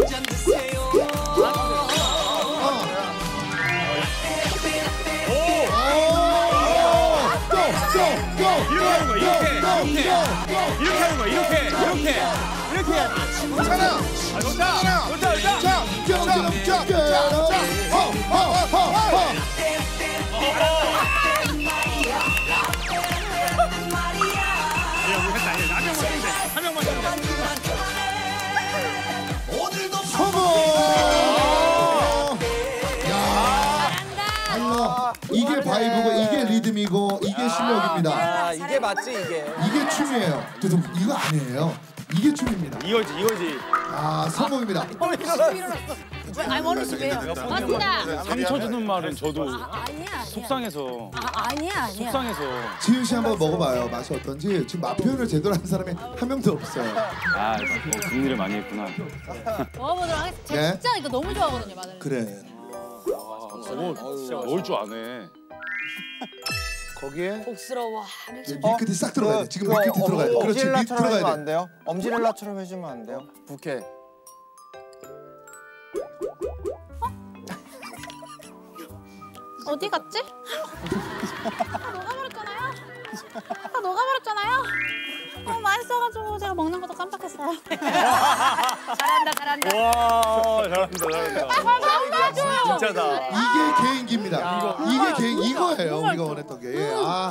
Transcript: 한잔 드세요. 이게 바이브고 이게 리듬이고 이게 실력입니다. 아, 이게 맞지 이게. 이게 춤이에요. 죄송 이거 아니에요. 이게 춤입니다. 이거지. 아 성공입니다. 아니 원래 그래요. 맞습니다. 3초 주는 말은 저도 아니야. 속상해서. 아니야. 속상해서. 지윤 씨 한번 먹어봐요. 맛이 어떤지. 지금 맛 표현을 제대로 하는 사람이 한 명도 없어요. 아 뭐 금리를 많이 했구나. 먹어보도록 하겠습니다. 제가 진짜 이거 너무 좋아하거든요. 마늘. 그래. 진짜 먹을 줄 아네. 거기에 복스러워. 밀크티 싹 들어가야 돼. 지금 밀크티 들어가야 돼. 그렇지, 밀 들어가야 돼. 안 돼요? 엄지렐라처럼 해주면 안 돼요? 부케. 어? 어디 갔지? 다 녹아버렸잖아요. 너무 맛있어가지고 제가 먹는 것도 깜빡했어요. 잘한다. 와 잘한다. 진짜다. 이게 개인기입니다. 이게 개인 이거예요. 우리가 원했던 게. 아.